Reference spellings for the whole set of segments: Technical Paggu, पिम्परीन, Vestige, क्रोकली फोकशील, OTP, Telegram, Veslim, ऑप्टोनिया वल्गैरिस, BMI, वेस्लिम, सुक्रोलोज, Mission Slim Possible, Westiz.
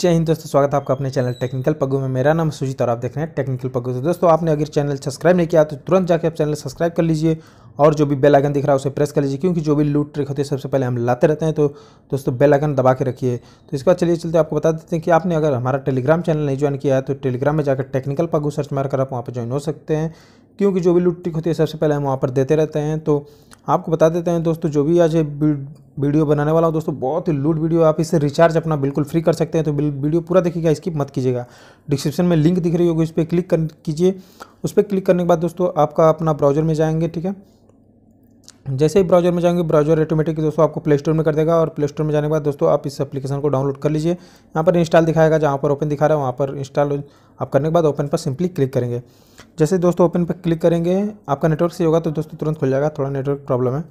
जय हिंद दोस्तों, स्वागत है आपका अपने चैनल टेक्निकल पग्गू में। मेरा नाम सुजीत और आप देख रहे हैं टेक्निकल पग्गू। तो दोस्तों, आपने अगर चैनल सब्सक्राइब नहीं किया तो तुरंत जाकर आप चैनल सब्सक्राइब कर लीजिए और जो भी बेल आइकन दिख रहा है उसे प्रेस कर लीजिए, क्योंकि जो भी लूट ट्रिक होती है सबसे पहले हम लाते रहते हैं। तो दोस्तों, बेल आइकन दबा के रखिए। तो इसके बाद चलिए चलते आपको बता देते हैं कि आपने अगर हमारा टेलीग्राम चैनल नहीं ज्वाइन किया है तो टेलीग्राम में जाकर टेक्निकल पग्गू सर्च मारकर आप वहाँ पर ज्वाइन हो सकते हैं, क्योंकि जो भी लूट ट्रिक होती है सबसे पहले हम वहाँ पर देते रहते हैं। तो आपको बता देते हैं दोस्तों, जो भी आज वीडियो बनाने वाला हूँ दोस्तों, बहुत ही लूट वीडियो। आप इससे रिचार्ज अपना बिल्कुल फ्री कर सकते हैं। तो वीडियो पूरा देखिएगा, स्किप मत कीजिएगा। डिस्क्रिप्शन में लिंक दिख रही होगी, उस पर क्लिक कर कीजिए। उस पर क्लिक करने के बाद दोस्तों आपका अपना ब्राउज़र में जाएंगे, ठीक है। जैसे ही ब्राउज़र में जाएंगे, ब्राउज़र ऑटोमेटिक दोस्तों आपको प्ले स्टोर में कर देगा और प्ले स्टोर में जाने के बाद दोस्तों आप इस एप्लीकेशन को डाउनलोड कर लीजिए। यहाँ पर इंस्टॉल दिखाएगा, जहाँ पर ओपन दिखा रहा है वहाँ पर इंस्टॉल आप करने के बाद ओपन पर सिंपली क्लिक करेंगे। जैसे दोस्तों ओपन पर क्लिक करेंगे, आपका नेटवर्क सही होगा तो दोस्तों तुरंत खुल जाएगा। थोड़ा नेटवर्क प्रॉब्लम है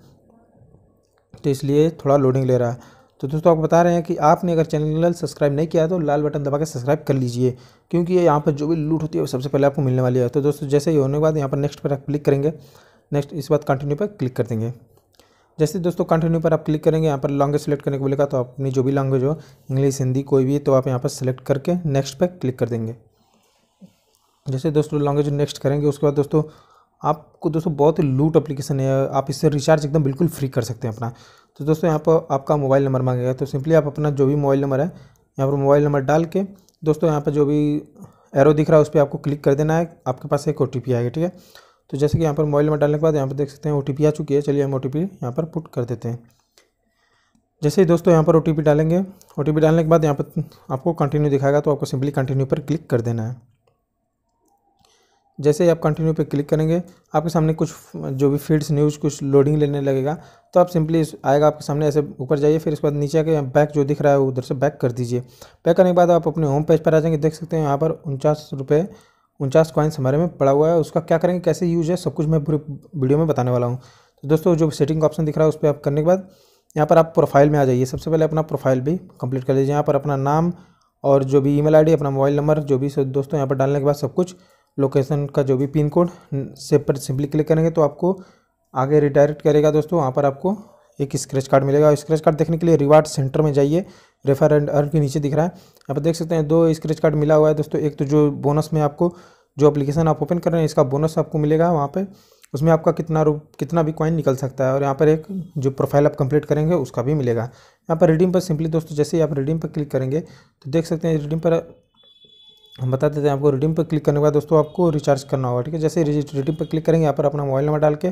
तो इसलिए थोड़ा लोडिंग ले रहा है। तो दोस्तों आपको बता रहे हैं कि आपने अगर चैनल सब्सक्राइब नहीं किया तो लाल बटन दबा के सब्सक्राइब कर लीजिए, क्योंकि यहाँ पर जो भी लूट होती है वो सबसे पहले आपको मिलने वाली है। तो दोस्तों जैसे ही होने के बाद यहाँ पर नेक्स्ट पर आप क्लिक करेंगे, नेक्स्ट इस बात कंटिन्यू पर क्लिक कर देंगे। जैसे दोस्तों कंटिन्यू पर आप क्लिक करेंगे, यहाँ पर लैंग्वेज सेलेक्ट करने को बोलेगा, तो अपनी जो भी लैंग्वेज हो, इंग्लिश, हिंदी, कोई भी, तो आप यहाँ पर सेलेक्ट करके नेक्स्ट पर क्लिक कर देंगे। जैसे दोस्तों लैंग्वेज नेक्स्ट करेंगे, उसके बाद दोस्तों आपको दोस्तों बहुत ही लूट एप्लीकेशन है, आप इससे रिचार्ज एकदम बिल्कुल फ्री कर सकते हैं अपना। तो दोस्तों यहाँ पर आपका मोबाइल नंबर मांगेगा, तो सिंपली आप अपना जो भी मोबाइल नंबर है यहाँ पर मोबाइल नंबर डाल के दोस्तों यहाँ पर जो भी एरो दिख रहा है उस पर आपको क्लिक कर देना है। आपके पास एक OTP आएगा, ठीक है। तो जैसे कि यहाँ पर मोबाइल नंबर डालने के बाद यहाँ पर देख सकते हैं OTP आ चुकी है। चलिए हम OTP यहाँ पर पुट कर देते हैं। जैसे ही दोस्तों यहाँ पर OTP डालेंगे, OTP डालने के बाद यहाँ पर आपको कंटिन्यू दिखाएगा, तो आपको सिंपली कंटिन्यू पर क्लिक कर देना है। जैसे ही आप कंटिन्यू पे क्लिक करेंगे, आपके सामने कुछ जो भी फीड्स न्यूज़ कुछ लोडिंग लेने लगेगा, तो आप सिंपली आएगा आपके सामने, ऐसे ऊपर जाइए, फिर उसके बाद नीचे आके बैक जो दिख रहा है उधर से बैक कर दीजिए। बैक करने के बाद आप अपने होम पेज पर आ जाएंगे। देख सकते हैं यहाँ पर 49 कॉइन्स हमारे में पड़ा हुआ है। उसका क्या करेंगे, कैसे यूज है, सब कुछ मैं पूरी वीडियो में बताने वाला हूँ। तो दोस्तों जो सेटिंग का ऑप्शन दिख रहा है उस पर आप करने के बाद यहाँ पर आप प्रोफाइल में आ जाइए। सबसे पहले अपना प्रोफाइल भी कंप्लीट कर लीजिए। यहाँ पर अपना नाम और जो भी email ID, अपना मोबाइल नंबर, जो भी दोस्तों यहाँ पर डालने के बाद सब कुछ, लोकेशन का जो भी पिन कोड, से पर सिंपली क्लिक करेंगे तो आपको आगे रिडायरेक्ट करेगा। दोस्तों वहाँ पर आपको एक स्क्रैच कार्ड मिलेगा, और स्क्रैच कार्ड देखने के लिए रिवार्ड सेंटर में जाइए। रेफर एंड अर्न के नीचे दिख रहा है, यहाँ पर देख सकते हैं 2 स्क्रैच कार्ड मिला हुआ है दोस्तों। एक तो जो बोनस में आपको जो एप्लीकेशन आप ओपन कर रहे हैं इसका बोनस आपको मिलेगा वहाँ पर, उसमें आपका कितना भी कॉइन निकल सकता है। और यहाँ पर एक जो प्रोफाइल आप कंप्लीट करेंगे उसका भी मिलेगा। यहाँ पर रिडीम पर सिंपली दोस्तों जैसे ही आप रिडीम पर क्लिक करेंगे तो देख सकते हैं रिडीम पर हम बता देते हैं आपको, रिडीम पर क्लिक करने के बाद दोस्तों आपको रिचार्ज करना होगा, ठीक है। जैसे रिडीम पर क्लिक करेंगे, यहाँ पर अपना मोबाइल नंबर डाल के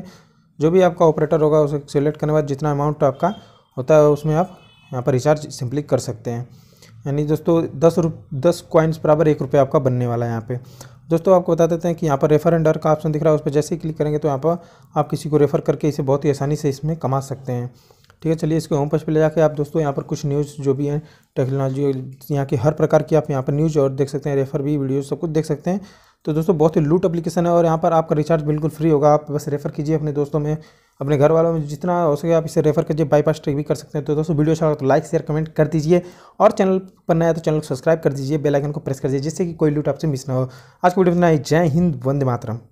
जो भी आपका ऑपरेटर होगा उसे सेलेक्ट करने के बाद जितना अमाउंट आपका होता है उसमें आप यहाँ पर रिचार्ज सिंपली कर सकते हैं। यानी दोस्तों 10 कॉइन्स बराबर 1 रुपये आपका बनने वाला है। यहाँ पर दोस्तों आपको बता देते हैं कि यहाँ पर रेफर एंड अर्न का ऑप्शन दिख रहा है, उस पर जैसे ही क्लिक करेंगे तो यहाँ पर आप किसी को रेफर करके इसे बहुत ही आसानी से इसमें कमा सकते हैं, ठीक है। चलिए इसके होम पेज पर ले जाके आप दोस्तों यहाँ पर कुछ न्यूज़ जो भी हैं टेक्नोलॉजी, यहाँ की हर प्रकार की आप यहाँ पर न्यूज़ और देख सकते हैं, रेफर भी वीडियो सब कुछ देख सकते हैं। तो दोस्तों बहुत ही लूट एप्लीकेशन है और यहाँ पर आपका रिचार्ज बिल्कुल फ्री होगा। आप बस रेफर कीजिए अपने दोस्तों में, अपने घर वालों में, जितना हो सके आप इसे रेफर कीजिए। बाईपास ट्रिक भी कर सकते हैं। तो दोस्तों वीडियो अच्छा लगा तो लाइक, शेयर, कमेंट कर दीजिए और चैनल पर नया तो चैनल को सब्सक्राइब कर दीजिए, बेल आइकन को प्रेस कर दीजिए, जिससे कि कोई लूट आपसे मिस ना हो। आज की वीडियो में इतना ही। जय हिंद, वंदे मातरम।